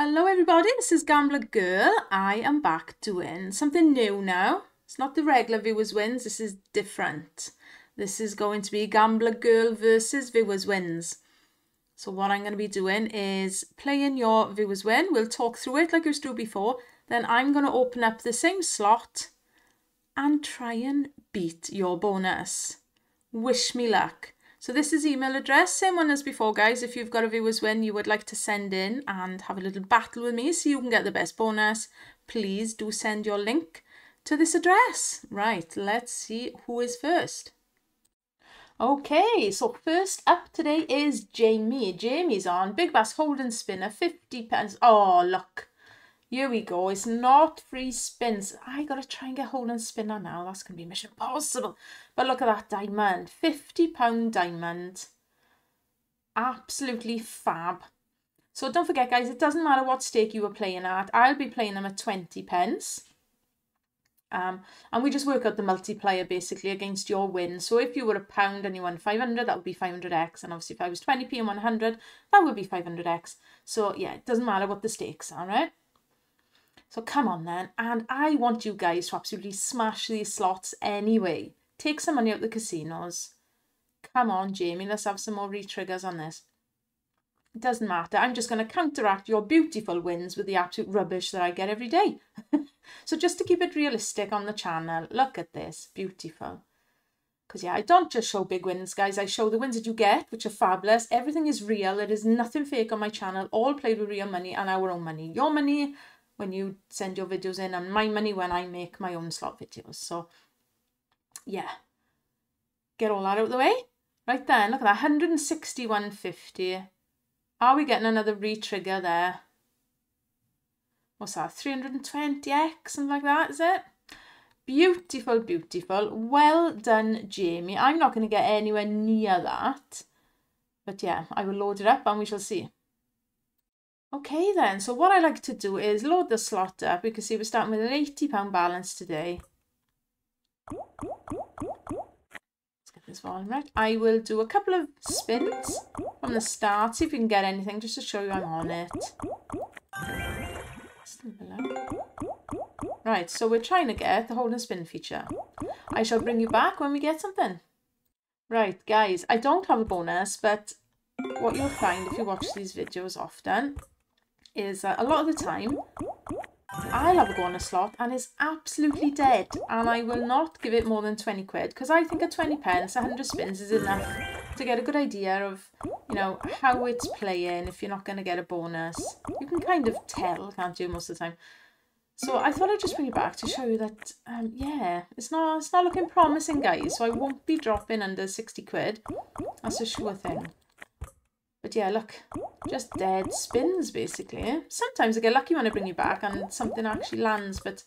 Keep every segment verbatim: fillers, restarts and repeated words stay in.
Hello everybody, this is Gambler Girl. I am back doing something new now. It's not the regular viewers wins, this is different. This is going to be Gambler Girl versus viewers wins. So what I'm going to be doing is playing your viewers win. We'll talk through it like we used to do before. Then I'm going to open up the same slot and try and beat your bonus. Wish me luck. So this is email address, same one as before guys. If you've got a viewers win you would like to send in and have a little battle with me so you can get the best bonus, please do send your link to this address. Right, let's see who is first. Okay, so first up today is Jamie. Jamie's on Big Bass Holden Spinner, fifty pence. Oh look, here we go, it's not free spins. I gotta try and get Holden Spinner now, that's gonna be mission impossible. But look at that diamond, fifty pound diamond, absolutely fab. So don't forget guys, it doesn't matter what stake you were playing at, I'll be playing them at twenty pence. Um, and we just work out the multiplier basically against your win. So if you were a pound and you won five hundred, that would be five hundred x. And obviously if I was twenty p and one hundred, that would be five hundred x. So yeah, it doesn't matter what the stakes are, right? So come on then, and I want you guys to absolutely smash these slots anyway. Take some money out of the casinos. Come on, Jamie, let's have some more re-triggers on this. It doesn't matter, I'm just going to counteract your beautiful wins with the absolute rubbish that I get every day. So just to keep it realistic on the channel, look at this, beautiful. Because yeah, I don't just show big wins, guys, I show the wins that you get, which are fabulous. Everything is real, there is nothing fake on my channel, all played with real money and our own money. Your money when you send your videos in, and my money when I make my own slot videos. So yeah, get all that out of the way. Right then, look at that, one sixty-one fifty. Are we getting another re-trigger there? What's that, three twenty x, something like that, is it? Beautiful, beautiful, well done, Jamie. I'm not gonna get anywhere near that, but yeah, I will load it up and we shall see. Okay then, so what I like to do is load the slot up. You can see we're starting with an eighty pound balance today. Let's get this volume right. I will do a couple of spins from the start, see if we can get anything, just to show you I'm on it. Still below. Right, so we're trying to get the hold and spin feature. I shall bring you back when we get something. Right guys, I don't have a bonus, but what you'll find if you watch these videos often is that a lot of the time I'll have a go on a slot and it's absolutely dead, and I will not give it more than twenty quid, because I think at twenty pence one hundred spins is enough to get a good idea of, you know, how it's playing. If you're not going to get a bonus, you can kind of tell, can't you, most of the time. So I thought I'd just bring you back to show you that um yeah, it's not it's not looking promising guys, so I won't be dropping under sixty quid, that's a sure thing. But yeah, look, just dead spins basically. Sometimes I get lucky when I bring you back and something actually lands, but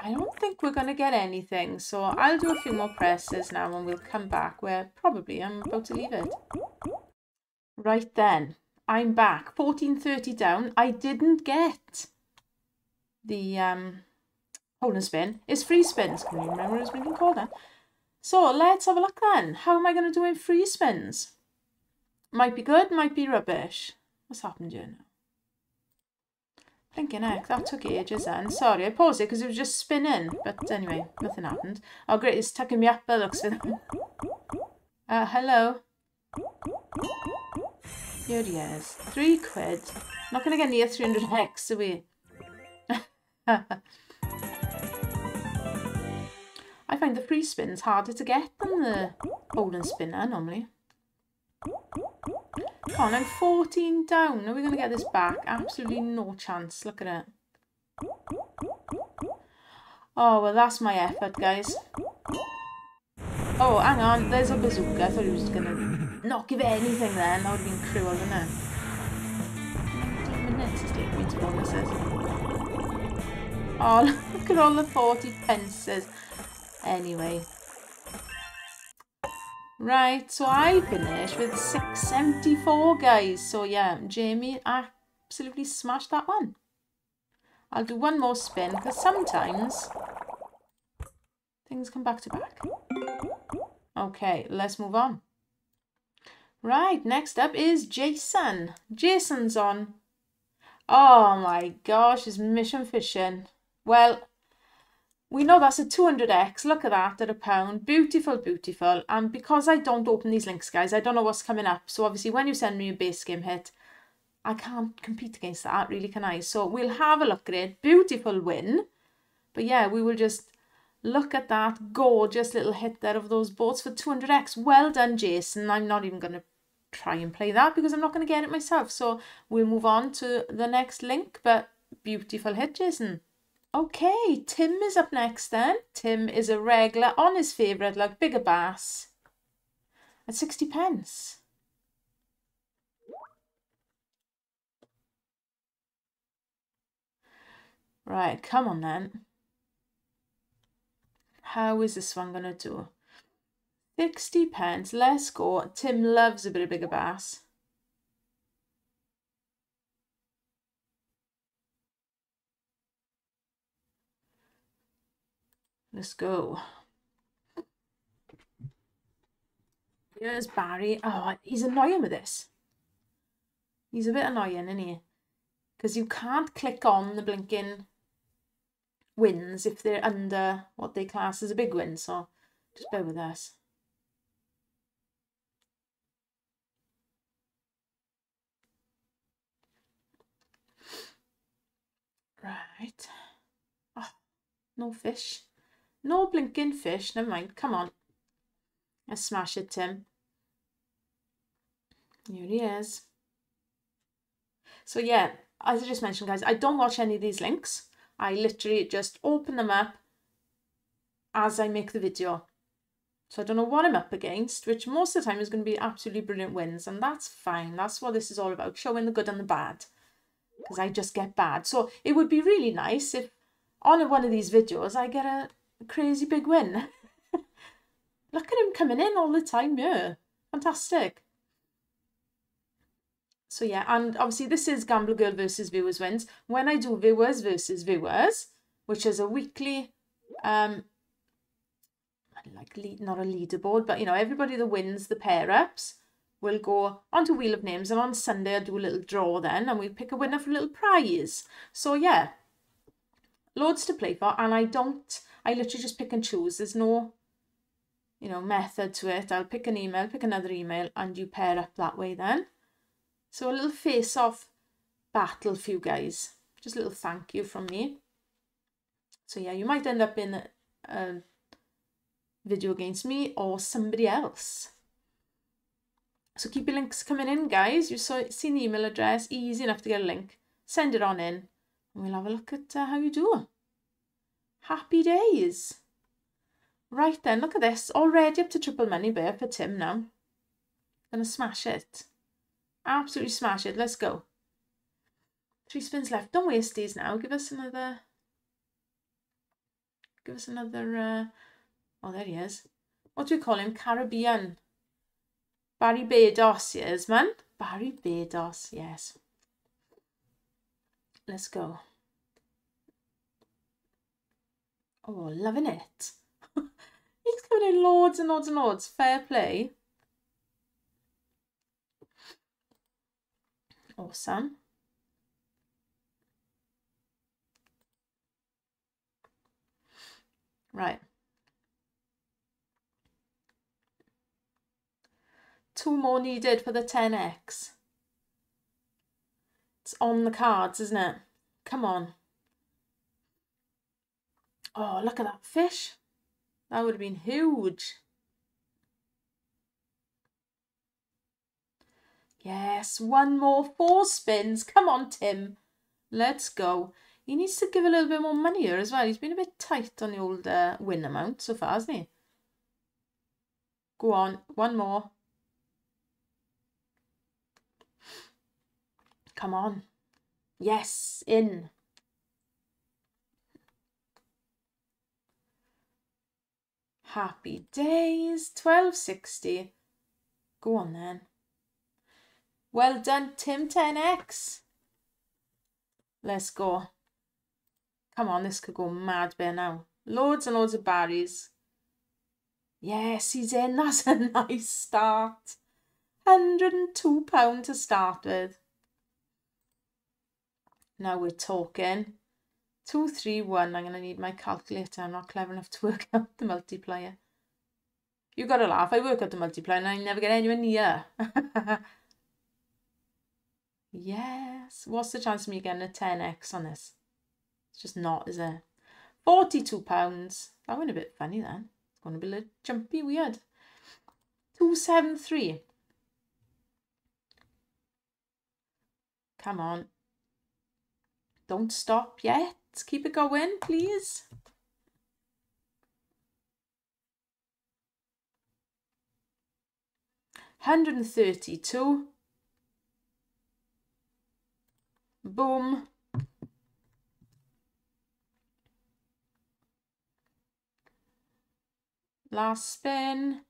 I don't think we're going to get anything. So I'll do a few more presses now and we'll come back where probably I'm about to leave it. Right then, I'm back. fourteen thirty down. I didn't get the um, hold and spin. It's free spins. Can you remember what it's been called then? So let's have a look then. How am I going to do in free spins? Might be good, might be rubbish. What's happened here now? Blinking heck, that took ages then. Sorry, I paused it because it was just spinning. But anyway, nothing happened. Oh great, it's tucking me up by the looks of it. Uh, hello. Here he is. Three quid. Not going to get near three hundred x, are we? I find the free spins harder to get than the golden spinner normally. Come on, I'm fourteen down. Are we going to get this back? Absolutely no chance. Look at it. Oh, well, that's my effort, guys. Oh, hang on. There's a bazooka. I thought he was going to not give it anything there. That would have been cruel, wouldn't it? ten minutes is taking me to bonuses. Oh, look at all the forty pences. Anyway. Right, so I finished with six seventy-four, guys. So yeah, Jamie absolutely smashed that one. I'll do one more spin, because sometimes things come back to back. Okay, let's move on. Right, next up is Jason. Jason's on. Oh my gosh, his mission fishing. Well, we know that's a two hundred X. Look at that, at a pound. Beautiful, beautiful. And because I don't open these links, guys, I don't know what's coming up. So obviously when you send me a base game hit, I can't compete against that, really, can I? So we'll have a look at it. Beautiful win. But yeah, we will just look at that gorgeous little hit there of those boats for two hundred X. Well done, Jason. I'm not even going to try and play that because I'm not going to get it myself. So we'll move on to the next link. But beautiful hit, Jason. Okay, Tim is up next then. Tim is a regular on his favourite lug, Bigger Bass, at sixty pence. Right, come on then. How is this one going to do? sixty pence, let's go. Tim loves a bit of Bigger Bass. Let's go. Here's Barry. Oh, he's annoying with this. He's a bit annoying, isn't he? Because you can't click on the blinking wins if they're under what they class as a big win. So just bear with us. Right. Oh, no fish. No blinking fish. Never mind. Come on. Let's smash it, Tim. Here he is. So yeah, as I just mentioned, guys, I don't watch any of these links. I literally just open them up as I make the video. So I don't know what I'm up against, which most of the time is going to be absolutely brilliant wins. And that's fine. That's what this is all about. Showing the good and the bad. Because I just get bad. So it would be really nice if on one of these videos I get a crazy big win. Look at him coming in all the time here. Fantastic. So yeah, and obviously this is Gambler Girl versus Viewers Wins. When I do Viewers versus Viewers, which is a weekly, um, like lead, not a leaderboard, but you know, everybody that wins the pair-ups will go onto Wheel of Names, and on Sunday I do a little draw then, and we pick a winner for a little prize. So yeah, loads to play for, and I don't... I literally just pick and choose. There's no, you know, method to it. I'll pick an email, pick another email, and you pair up that way then. So a little face-off battle for you guys. Just a little thank you from me. So yeah, you might end up in a, a video against me or somebody else. So keep your links coming in, guys. You've seen the email address. Easy enough to get a link. Send it on in, and we'll have a look at uh, how you do. Happy days. Right then, look at this. Already up to triple money bear for Tim now. Gonna smash it. Absolutely smash it. Let's go. Three spins left. Don't waste these now. Give us another... Give us another... Uh... Oh, there he is. What do we call him? Caribbean. Barry Bados, yes, man. Barry Bados, yes. Let's go. Oh, loving it. He's coming in loads and loads and loads. Fair play. Awesome. Right. Two more needed for the ten X. It's on the cards, isn't it? Come on. Oh, look at that fish. That would have been huge. Yes, one more. Four spins. Come on, Tim. Let's go. He needs to give a little bit more money here as well. He's been a bit tight on the old uh, win amount so far, hasn't he? Go on. One more. Come on. Yes, in. Happy days. twelve sixty. Go on then. Well done, Tim. ten X. Let's go. Come on, this could go mad bear now. Loads and loads of berries. Yes, he's in. That's a nice start. one hundred and two pounds to start with. Now we're talking. two, three, one. I'm going to need my calculator. I'm not clever enough to work out the multiplier. You got to laugh. I work out the multiplier and I never get anywhere near. Yes. What's the chance of me getting a ten X on this? It's just not, is it? forty-two pounds. That went a bit funny then. It's going to be a little jumpy weird. two seven three. Come on. Don't stop yet. Keep it going, please. one hundred and thirty-two. Boom. Last spin.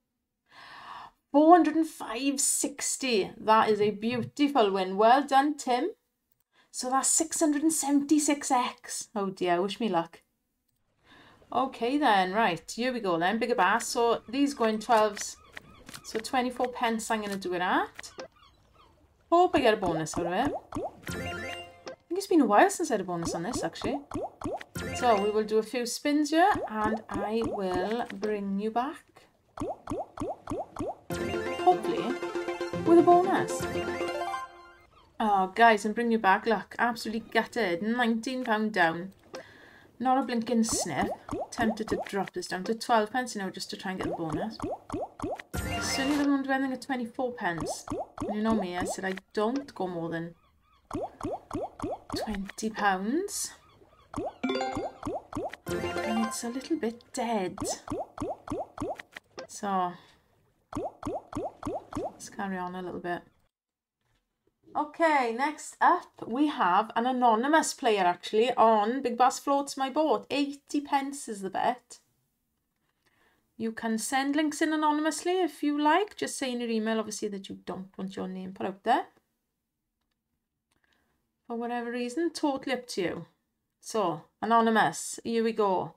four hundred and five sixty. That is a beautiful win. Well done, Tim. So that's six hundred and seventy-six X. Oh dear, wish me luck. Okay then, right, here we go then. Bigger Bass. So these go in twelves. So twenty-four pence I'm going to do it at. Hope I get a bonus out of it. I think it's been a while since I had a bonus on this actually. So we will do a few spins here and I will bring you back. Hopefully with a bonus. Oh, guys, and bring you back. Look, absolutely gutted. nineteen pounds down. Not a blinking sniff. Tempted to drop this down to twelve pence, you know, just to try and get the bonus. I certainly don't want to do anything at twenty-four pence. And you know me, I said I don't go more than twenty pounds. And it's a little bit dead. So, let's carry on a little bit. Okay, next up we have an anonymous player actually on Big Bass Floats My Boat. eighty pence is the bet. You can send links in anonymously if you like. Just say in your email obviously that you don't want your name put out there. For whatever reason, totally up to you. So, anonymous, here we go.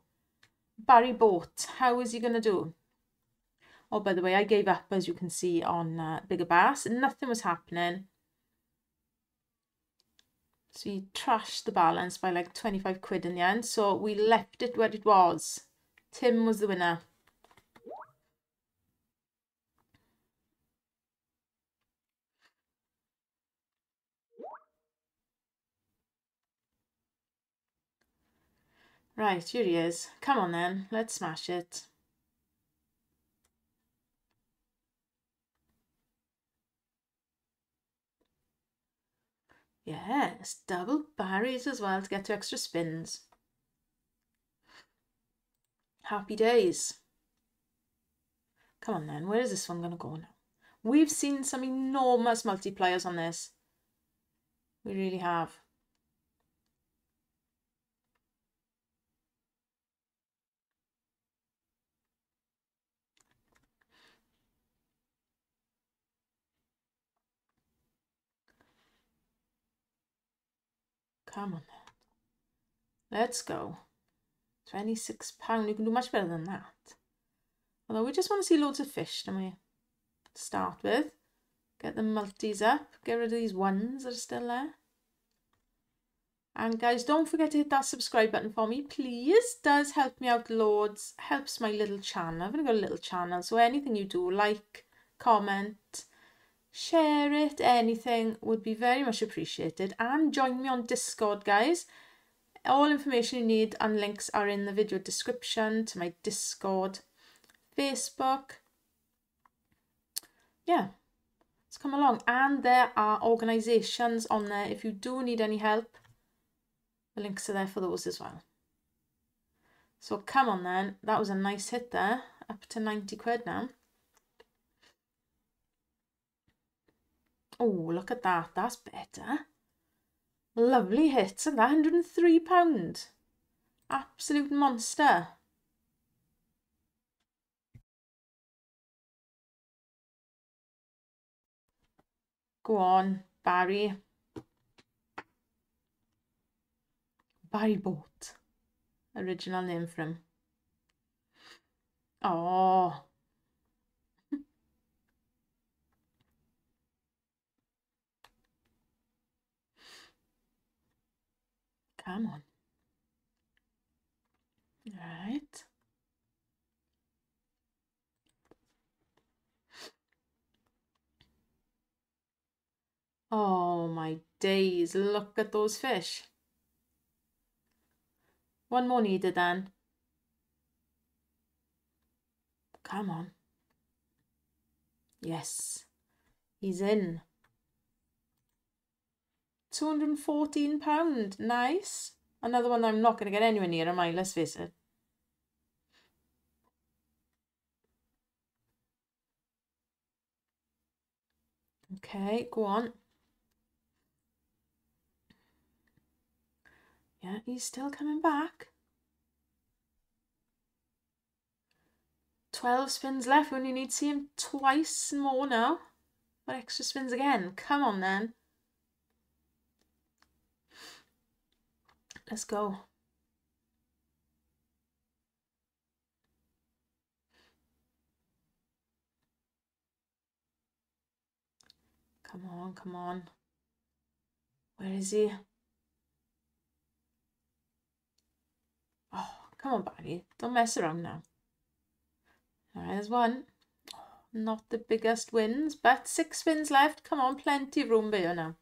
Barry Boat, how is he going to do? Oh, by the way, I gave up as you can see on uh, Bigger Bass. Nothing was happening. So he trashed the balance by like twenty-five quid in the end. So we left it where it was. Tim was the winner. Right, here he is. Come on then, let's smash it. Yes, double barries as well to get two extra spins. Happy days. Come on then, where is this one going to go now? We've seen some enormous multipliers on this. We really have. Come on then. Let's go. twenty-six pounds. You can do much better than that. Although we just want to see loads of fish, don't we? To start with. Get the multis up. Get rid of these ones that are still there. And guys, don't forget to hit that subscribe button for me, please. Does help me out loads. Helps my little channel. I've only got a little channel. So anything you do, like, comment, share it, anything would be very much appreciated. And join me on Discord, guys. All information you need and links are in the video description to my Discord, Facebook. Yeah, let's come along. And there are organizations on there if you do need any help. The links are there for those as well. So come on then, that was a nice hit there, up to ninety quid now. Oh, look at that. That's better. Lovely hits. And that one hundred and three pounds. Absolute monster. Go on, Barry. Barry Boat. Original name for him. Oh. Come on. All right. Oh my days, look at those fish. One more needed then. Come on. Yes, he's in. two hundred and fourteen pounds, nice. Another one I'm not going to get anywhere near, am I? Let's face it. Okay, go on. Yeah, he's still coming back. twelve spins left. We only need to see him twice more now. What extra spins again? Come on then. Let's go. Come on, come on. Where is he? Oh, come on, Barry. Don't mess around now. All right, there's one. Not the biggest wins, but six spins left. Come on, plenty of room there now.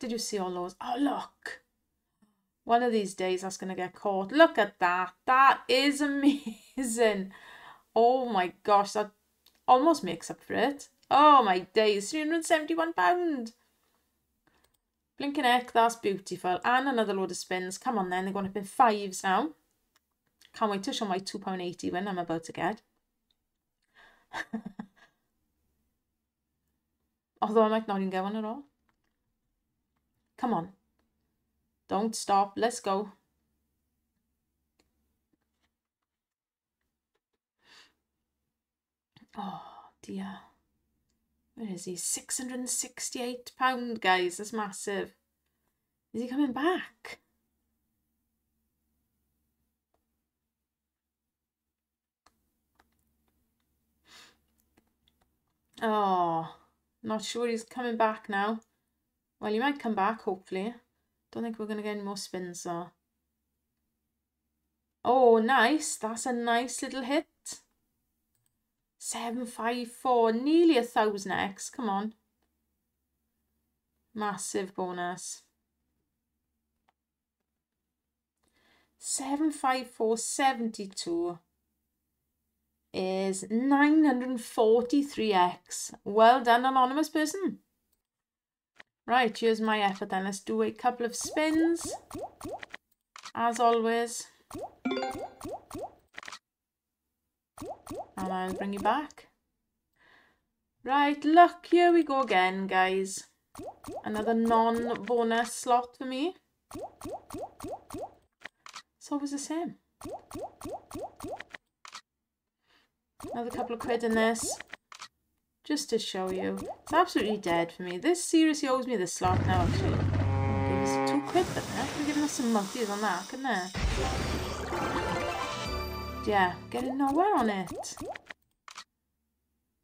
Did you see all those? Oh, look. One of these days that's going to get caught. Look at that. That is amazing. Oh, my gosh. That almost makes up for it. Oh, my days. three hundred and seventy-one pounds. Blinking heck, that's beautiful. And another load of spins. Come on then, they're going up in fives now. Can't wait to show my two pound eighty win I'm about to get. Although I might not even get one at all. Come on. Don't stop. Let's go. Oh dear. Where is he? six hundred and sixty-eight pounds, guys. That's massive. Is he coming back? Oh, not sure he's coming back now. Well, he might come back, hopefully. Don't think we're going to get any more spins, though. Oh, nice. That's a nice little hit. seven five four, nearly a thousand X. Come on. Massive bonus. seven five four seventy-two is nine hundred and forty-three X. Well done, anonymous person. Right, here's my effort then. Let's do a couple of spins. As always. And I'll bring you back. Right, look, here we go again, guys. Another non-bonus slot for me. It's always the same. Another couple of quid in this. Just to show you. It's absolutely dead for me. This seriously owes me the slot now, actually. Give us two quid for that. They're giving us some multis on that, couldn't they? Yeah, getting nowhere on it.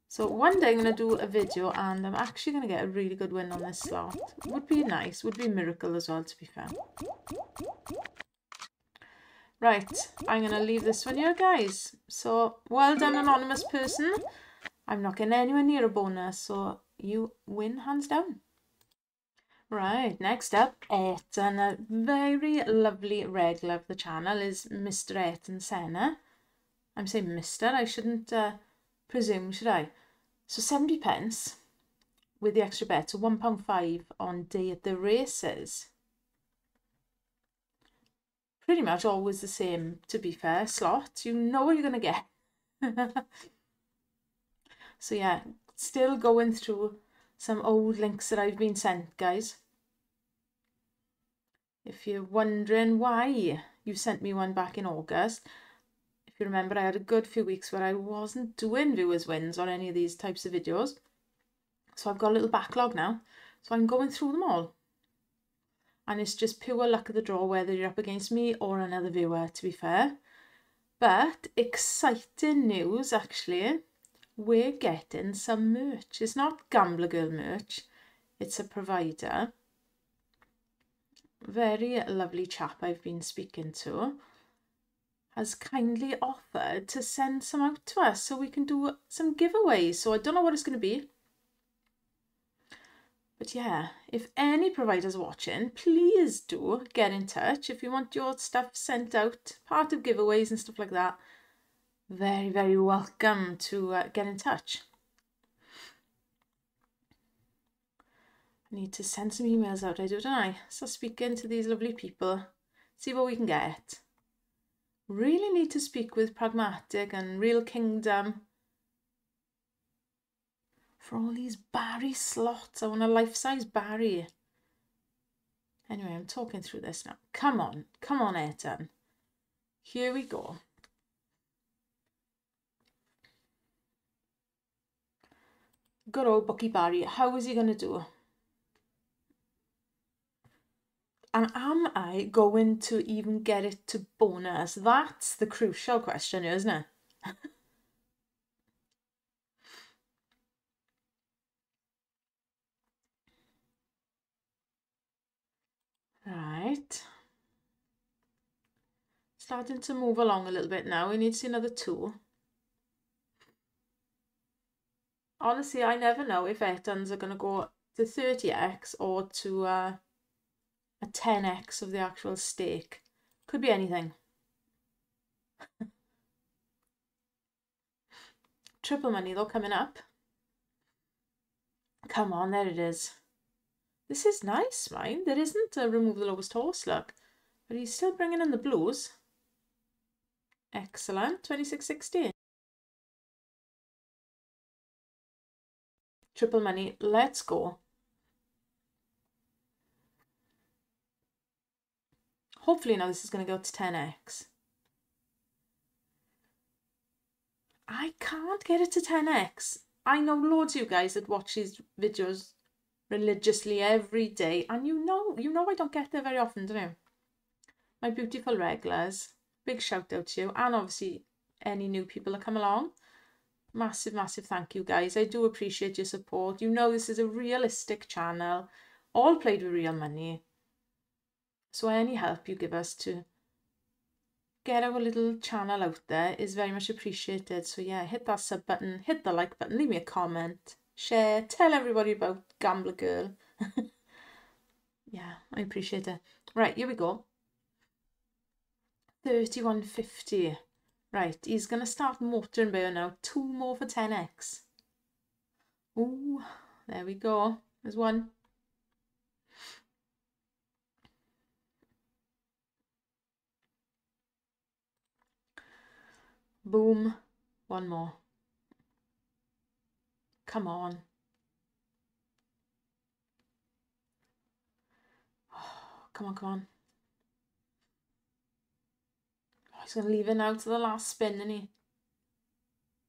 So one day I'm going to do a video and I'm actually going to get a really good win on this slot. Would be nice. Would be a miracle as well, to be fair. Right, I'm going to leave this one here, guys. So, well done, anonymous person. I'm not getting anywhere near a bonus, so you win hands down. Right, next up, Ayrton, a very lovely regular of the channel, is Mister Ayrton Senna. I'm saying Mister, I shouldn't uh, presume, should I? So seventy pence with the extra bet, so one pound five on Date the Races. Pretty much always the same, to be fair, slot. You know what you're going to get. So yeah, still going through some old links that I've been sent, guys. If you're wondering why you sent me one back in August, if you remember, I had a good few weeks where I wasn't doing viewers' wins on any of these types of videos. So I've got a little backlog now. So I'm going through them all. And it's just pure luck of the draw whether you're up against me or another viewer, to be fair. But exciting news, actually. we're getting some merch. It's not Gambler Girl merch, it's a provider. Very lovely chap I've been speaking to has kindly offered to send some out to us so we can do some giveaways. So I don't know what it's going to be. But yeah, if any providers watching, please do get in touch. If you want your stuff sent out, part of giveaways and stuff like that, very, very welcome to uh, get in touch. I need to send some emails out, I do, don't I? So speaking to these lovely people, see what we can get. Really need to speak with Pragmatic and Real Kingdom for all these Barry slots. I want a life-size Barry. Anyway, I'm talking through this now. Come on, come on, Ayrton. Here we go. Good old Bucky Barry. How is he going to do? And am I going to even get it to bonus? That's the crucial question, isn't it? Right. Starting to move along a little bit now. We need to see another two. Honestly, I never know if Ayrtons are going to go to thirty X or to uh, a ten X of the actual stake. Could be anything. Triple money though coming up. Come on, there it is. This is nice, mine. There isn't a remove the lowest horse, look. But he's still bringing in the blues. Excellent. twenty-six sixty. Triple money. Let's go. Hopefully now this is going to go to ten X. I can't get it to ten X. I know loads of you guys that watch these videos religiously every day, and you know you know I don't get there very often, do you? My beautiful regulars, big shout out to you, and obviously any new people that come along, massive massive thank you guys. I do appreciate your support. You know this is a realistic channel, all played with real money, so any help you give us to get our little channel out there is very much appreciated. So yeah, hit that sub button, hit the like button, leave me a comment, share, tell everybody about Gambler Girl. Yeah, I appreciate it. Right, here we go. thirty-one fifty. Right, he's going to start motoring by now. Two more for ten X. Ooh, there we go. There's one. Boom. One more. Come on. Oh, come on, come on. Oh, he's going to leave it now to the last spin, isn't he?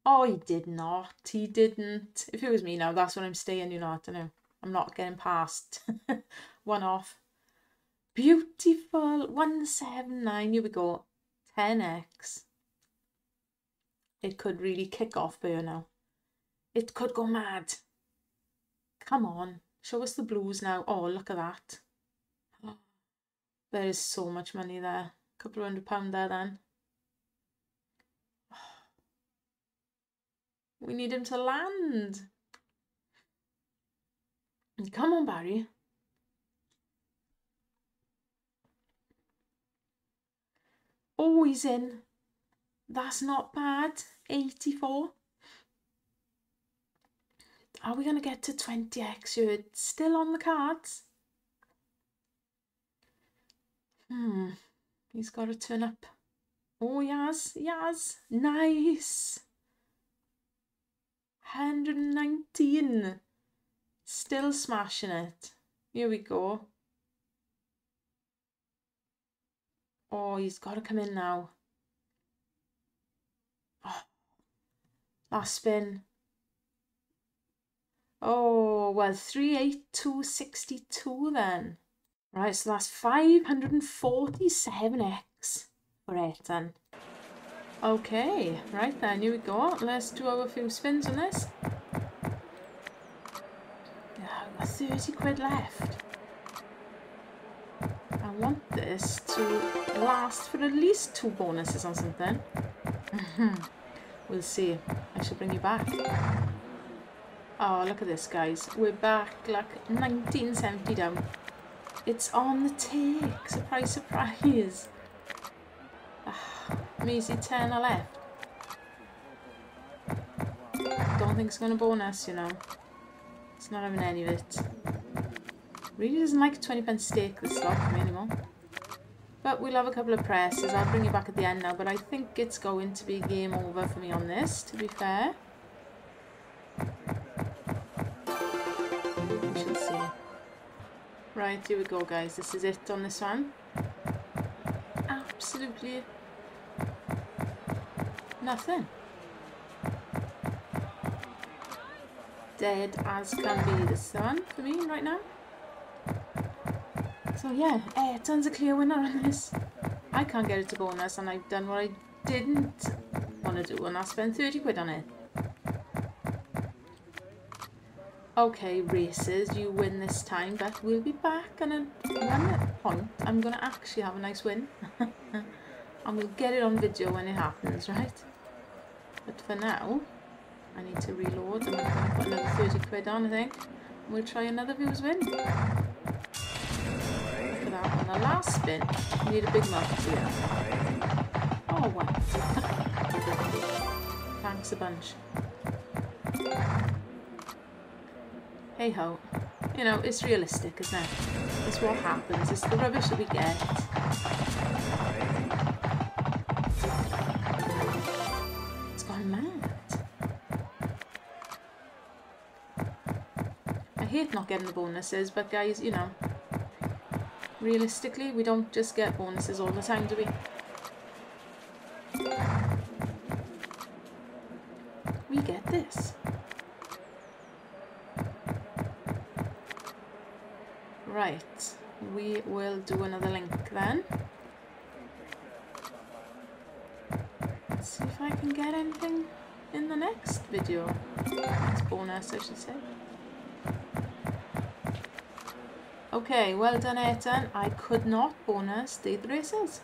Oh, he did not. He didn't. If it was me now, that's when I'm staying, you know, I don't know. I'm not getting past. One off. Beautiful. one seven nine. Here we go. ten X. It could really kick off by now. It could go mad. Come on. Show us the blues now. Oh, look at that. Oh, there is so much money there. A couple of hundred pounds there then. Oh, we need him to land. Come on, Barry. Oh, he's in. That's not bad. eighty-four. Are we going to get to twenty X here? It's still on the cards. Hmm. He's got to turn up. Oh, yes. Yes. Nice. one nineteen. Still smashing it. Here we go. Oh, he's got to come in now. Oh. Last spin. Oh, well, three eighty-two sixty-two then. Right, so that's five hundred forty-seven X for Ayrton. Okay, right then, here we go. Let's do our few spins on this. Yeah, I've got thirty quid left. I want this to last for at least two bonuses or something. We'll see. I should bring you back. Oh, look at this, guys. We're back like nineteen seventy down. It's on the tick. Surprise, surprise. Measy ten are left. Don't think it's going to bonus, you know. It's not having any of it. Really doesn't like a twenty pence stake this slot for me anymore. But we'll have a couple of presses. I'll bring you back at the end now. But I think it's going to be game over for me on this, to be fair. We shall see. Right, here we go, guys. This is it on this one. Absolutely nothing. Dead as can be, this one for me right now. So yeah, eh, tons of clear winner on this. I can't get it to bonus, and I've done what I didn't want to do, and I spent thirty quid on it. Okay, races, you win this time, but we'll be back, and at one point I'm going to actually have a nice win. And we'll get it on video when it happens, right? But for now, I need to reload, and we're going to put another thirty quid on, I think. And we'll try another viewer's win. On the last spin, we need a big multiplier. Oh, what? Thanks a bunch. Hey ho. You know, it's realistic, isn't it? It's what happens. It's the rubbish that we get. It's gone mad. I hate not getting the bonuses, but guys, you know. Realistically, we don't just get bonuses all the time, do we? We get this. Right. We will do another link then. Let's see if I can get anything in the next video. Next bonus, I should say. Okay, well done, Ayrton. I could not bonus Date the Races.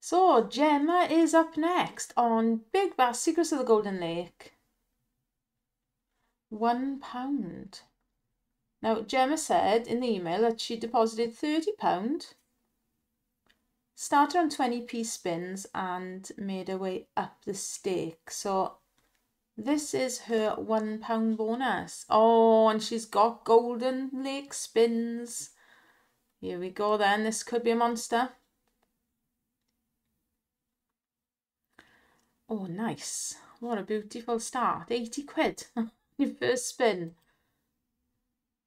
So, Gemma is up next on Big Bass Secrets of the Golden Lake. One pound. Now, Gemma said in the email that she deposited thirty pounds, started on twenty p spins and made her way up the stake. So, this is her one pound bonus. Oh, and she's got Golden Lake spins. Here we go then. This could be a monster. Oh, nice. What a beautiful start. eighty quid. Your first spin.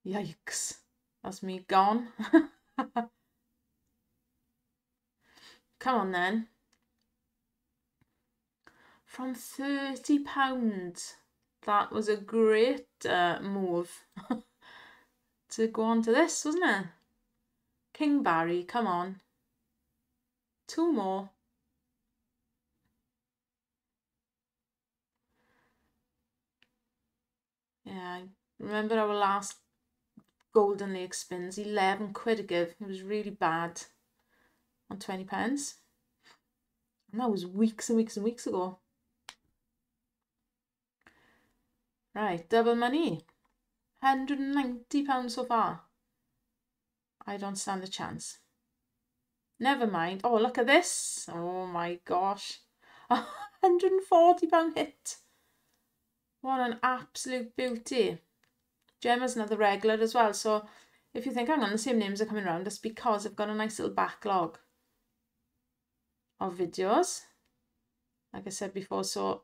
Yikes. That's me gone. Come on then. From thirty pounds, that was a great uh, move to go on to this, wasn't it? King Barry, come on. Two more. Yeah, remember our last Golden Lake spins, eleven quid a give. It was really bad on twenty pounds. And that was weeks and weeks and weeks ago. Right, double money. one hundred and ninety pounds so far. I don't stand a chance. Never mind. Oh, look at this. Oh my gosh. A one hundred and forty pound hit. What an absolute beauty. Gemma's another regular as well. So if you think, hang on, the same names are coming around, that's because I've got a nice little backlog of videos. Like I said before, so...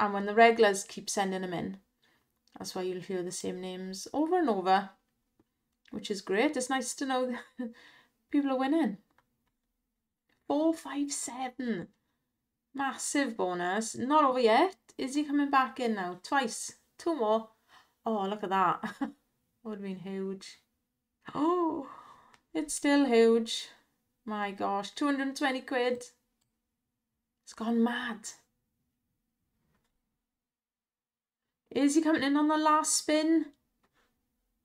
And when the regulars keep sending them in, that's why you'll hear the same names over and over, which is great. It's nice to know that people are winning. four five seven. Massive bonus. Not over yet. Is he coming back in now? Twice. Two more. Oh, look at that. That would have been huge. Oh, it's still huge. My gosh. two hundred and twenty quid. It's gone mad. Is he coming in on the last spin?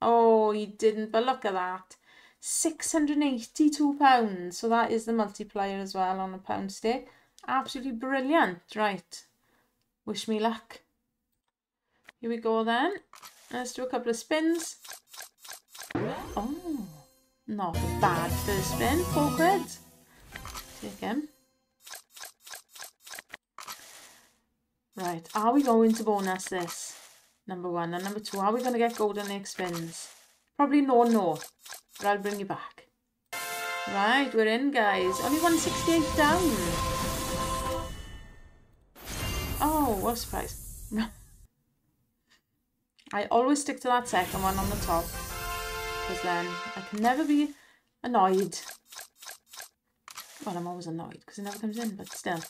Oh, he didn't, but look at that. six hundred and eighty-two pounds. So that is the multiplier as well on a pound stake. Absolutely brilliant. Right. Wish me luck. Here we go then. Let's do a couple of spins. Oh, not a bad first spin. Four quid. Take him. Right, are we going to bonus this? Number one and number two, are we going to get gold on the next spins? Probably no, no, but I'll bring you back. Right, we're in, guys. Only one sixty-eight down. Oh, what a surprise. I always stick to that second one on the top, because then I can never be annoyed. Well, I'm always annoyed because it never comes in, but still.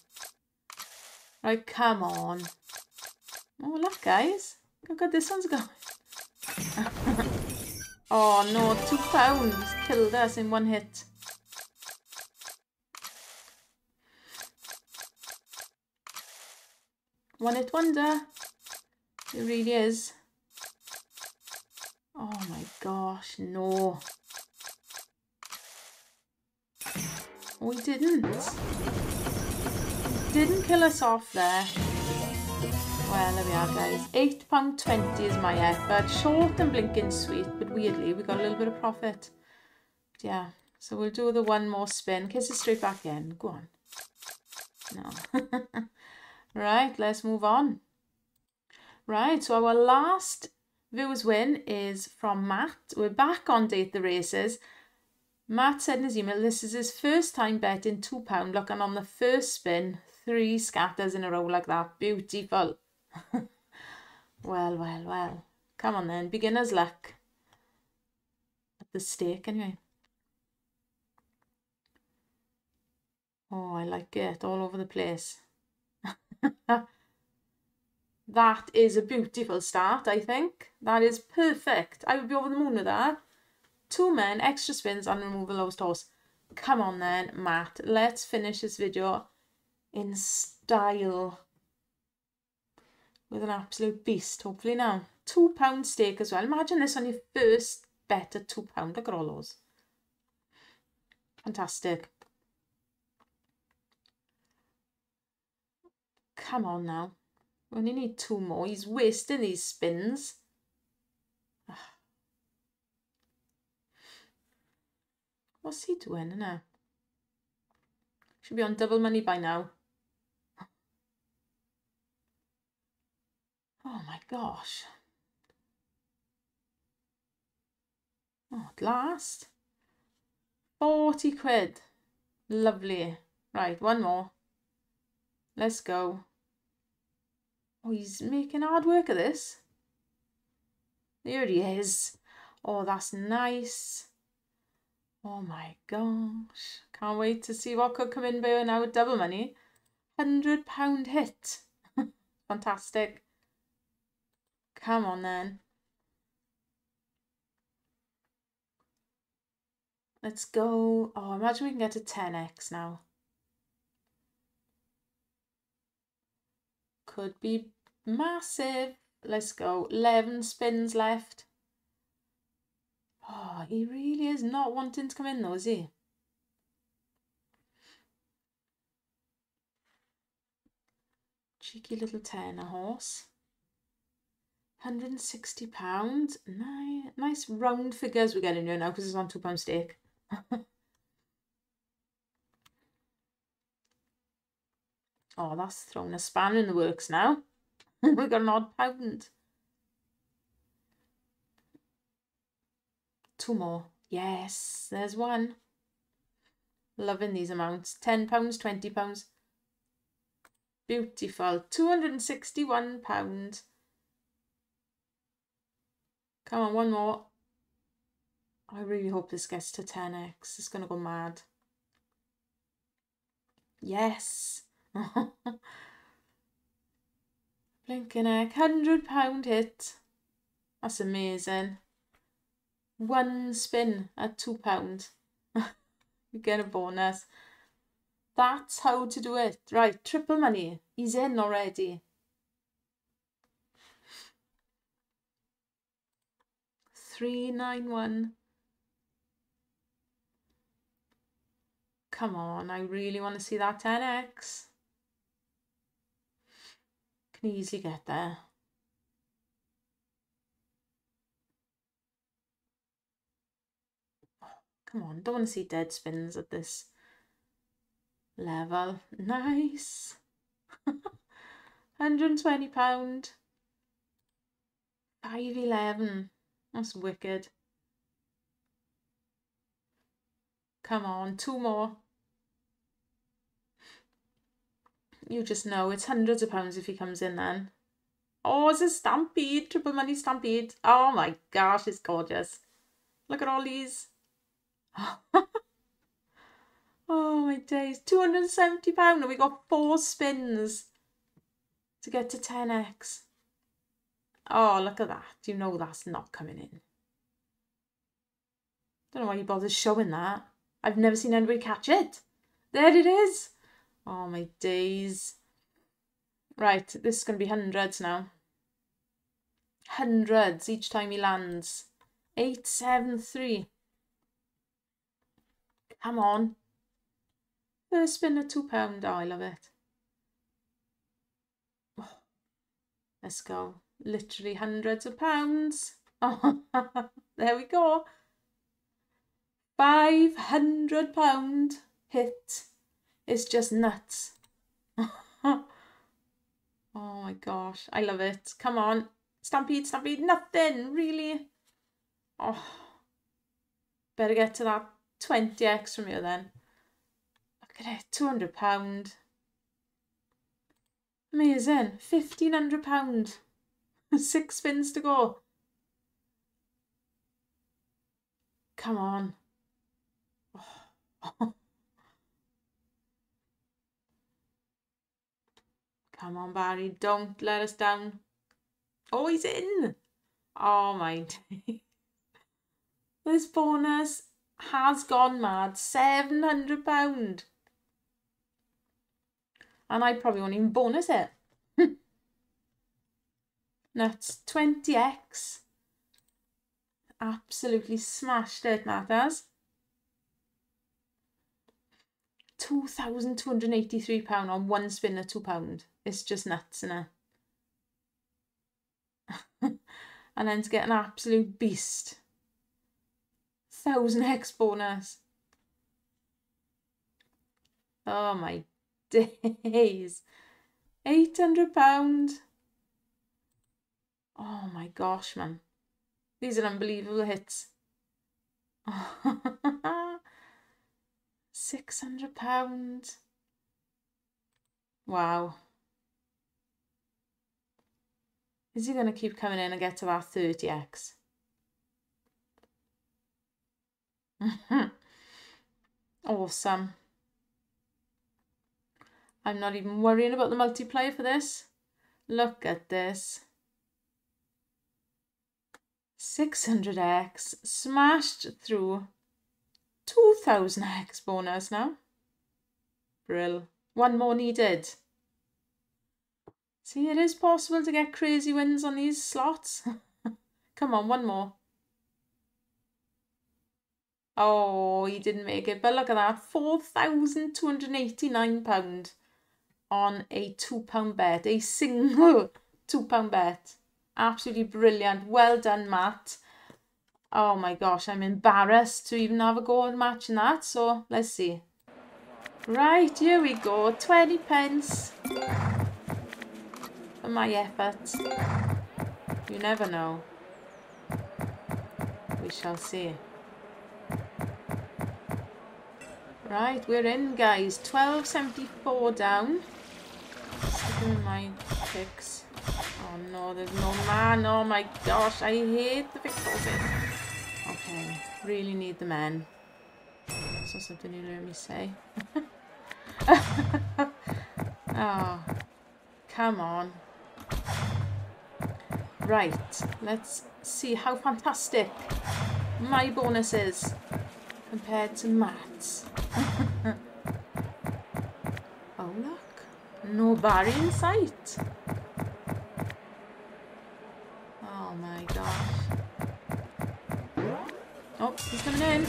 Right, come on. Oh, look, guys. Look how good this one's going. Oh, no. Two pounds killed us in one hit. One hit wonder. It really is. Oh, my gosh. No. We didn't. Didn't kill us off there. Well, there we are, guys. eight pounds twenty is my effort. Short and blinking sweet, but weirdly, we got a little bit of profit. But yeah, so we'll do the one more spin. Kiss it straight back in. Go on. No. Right, let's move on. Right, so our last viewers win is from Matt. We're back on Date the Races. Matt said in his email, this is his first time betting two pounds. Look, and on the first spin, three scatters in a row like that. Beautiful. Well, well, well. Come on then. Beginner's luck. At the stake, anyway. Oh, I like it. All over the place. That is a beautiful start, I think. That is perfect. I would be over the moon with that. Two men, extra spins, and remove the lowest horse. Come on then, Matt. Let's finish this video in style with an absolute beast, hopefully now. Two pound stake as well. Imagine this on your first bet at two pound. Look at all those. Fantastic. Come on now. We only need two more. He's wasting these spins. What's he doing now? Should be on double money by now. Oh my gosh. Oh, at last. forty quid. Lovely. Right, one more. Let's go. Oh, he's making hard work of this. There he is. Oh, that's nice. Oh my gosh. Can't wait to see what could come in by now with double money. one hundred pound hit. Fantastic. Come on then. Let's go. Oh, imagine we can get a ten X now. Could be massive. Let's go. eleven spins left. Oh, he really is not wanting to come in though, is he? Cheeky little tenner horse. one hundred and sixty pounds. Nice, nice round figures we're getting here now because it's on two pound stake. Oh, that's thrown a spanner in the works now. We've got an odd pound. Two more. Yes, there's one. Loving these amounts. ten pounds, twenty pounds. Beautiful. two hundred and sixty-one pounds. Come on, one more. I really hope this gets to ten X. It's going to go mad. Yes. Blinking egg. one hundred pound hit. That's amazing. One spin at two pound. You get a bonus. That's how to do it. Right, triple money. He's in already. three nine one. Come on, I really want to see that ten X. Can easily get there. Oh, come on, don't want to see dead spins at this level. Nice. one hundred and twenty pound. five eleven. That's wicked. Come on, two more. You just know it's hundreds of pounds if he comes in then. Oh, it's a stampede. Triple money stampede. Oh my gosh, it's gorgeous. Look at all these. Oh my days. two hundred and seventy pounds and we got four spins to get to ten X. Oh, look at that. You know that's not coming in. Don't know why he bothers showing that. I've never seen anybody catch it. There it is. Oh, my days. Right, this is going to be hundreds now. Hundreds each time he lands. eight seven three. Come on. First spin at two pounds. Oh, I love it. Oh, let's go. Literally hundreds of pounds. Oh, there we go. five hundred pound hit. It's just nuts. Oh my gosh. I love it. Come on. Stampede, stampede. Nothing. Really. Oh. Better get to that twenty X from here then. Look at it. two hundred pound. Amazing. fifteen hundred pound. Six spins to go. Come on. Oh. Come on, Barry. Don't let us down. Oh, he's in. Oh, my day. This bonus has gone mad. seven hundred pounds. And I probably won't even bonus it. Nuts. twenty X. Absolutely smashed it, Mathers. two thousand two hundred and eighty-three pounds on one spin at two pounds. It's just nuts, isn't it? And then to get an absolute beast. one thousand X bonus. Oh my days. eight hundred pounds. Oh my gosh, man. These are unbelievable hits. six hundred pounds. Wow. Is he going to keep coming in and get to that thirty X? Awesome. I'm not even worrying about the multiplayer for this. Look at this. six hundred X smashed through. two thousand X bonus now. Brill. One more needed. See, it is possible to get crazy wins on these slots. Come on, one more. Oh, he didn't make it, but look at that. four thousand two hundred and eighty-nine pounds on a two pound bet. A single two pound bet. Absolutely brilliant. Well done, Matt. Oh my gosh, I'm embarrassed to even have a go at matching that. So let's see. Right, here we go. twenty pence for my efforts. You never know. We shall see. Right, we're in, guys. twelve seventy-four down. Doing my picks. Oh no, there's no man. Oh my gosh, I hate the big ball. Okay, really need the men. That's not something you heard me say. Oh, come on. Right, let's see how fantastic my bonus is compared to Matt's. Oh look, nobody in sight. Oh my gosh. Oh, he's coming in.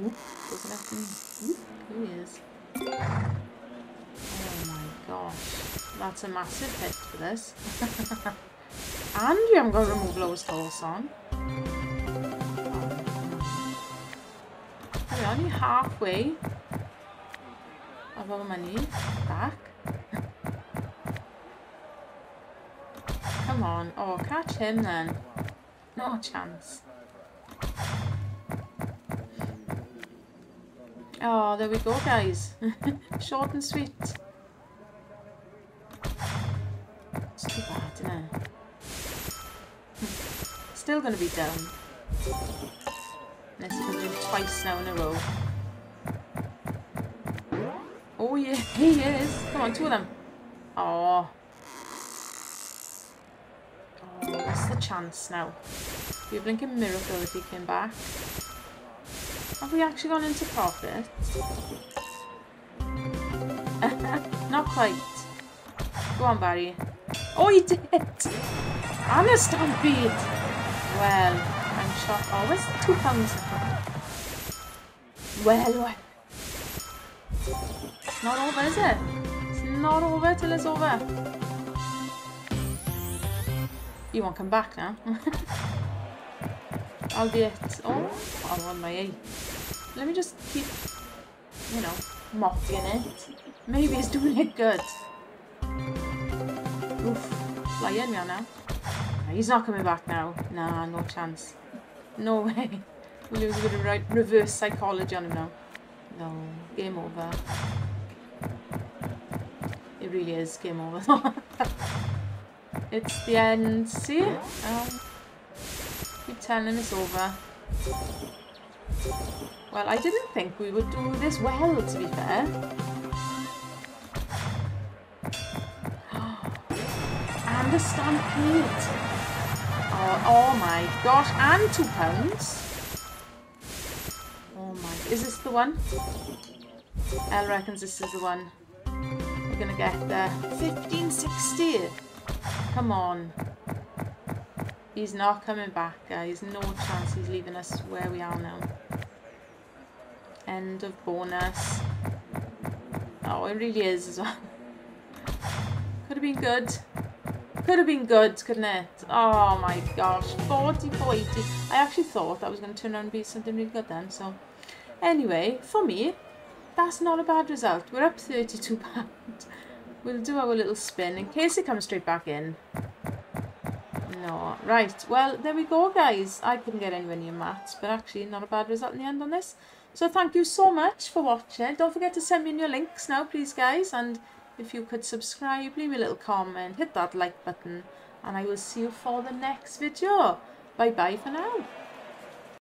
Oop, looking at me. Oop, here he is. Oh my gosh. That's a massive hit for this. And we haven't got to remove Low's horse on. We're only halfway of our money back. Come on. Oh, catch him then. No chance. Oh, there we go, guys. Short and sweet. It's too bad, isn't it? Still going to be down. Unless you can do twice now in a row. Oh, yeah, he is. Come on, two of them. Oh. Oh, that's the chance now. It'd be a blinking miracle if he came back. Have we actually gone into profit? Not quite. Go on, Barry. Oh, he did! And a stampede! Well, I'm shocked. Oh, where's the two pounds now? Well, well. It's not over, is it? It's not over till it's over. You won't come back now. I'll be at, oh, I'm on my eight. Let me just keep, you know, mocking it. Maybe it's doing it good. Oof, fly in me now. He's not coming back now. Nah, no chance. No way. We'll lose a bit of right reverse psychology on him now. No, game over. It really is game over. It's the end, see? Um, Keep telling it's over. Well, I didn't think we would do this well, to be fair. And a stampede. Oh, oh my gosh, and two pounds. Oh my, is this the one? Elle reckons this is the one. We're gonna get there. fifteen sixty. Come on. He's not coming back, guys. No chance he's leaving us where we are now. End of bonus. Oh, it really is as well. Could have been good. Could have been good, couldn't it? Oh my gosh. forty-four eighty. I actually thought that was going to turn out and be something really good then. So, anyway, for me, that's not a bad result. We're up thirty-two pounds. We'll do our little spin in case it comes straight back in. No. Right, well, there we go, guys. I couldn't get anywhere near maths, but actually not a bad result in the end on this. So thank you so much for watching. Don't forget to send me in your links now, please, guys. And if you could subscribe, leave me a little comment, hit that like button, and I will see you for the next video. Bye-bye for now.